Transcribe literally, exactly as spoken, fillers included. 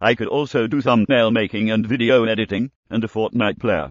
I could also do thumbnail making and video editing, and a Fortnite player.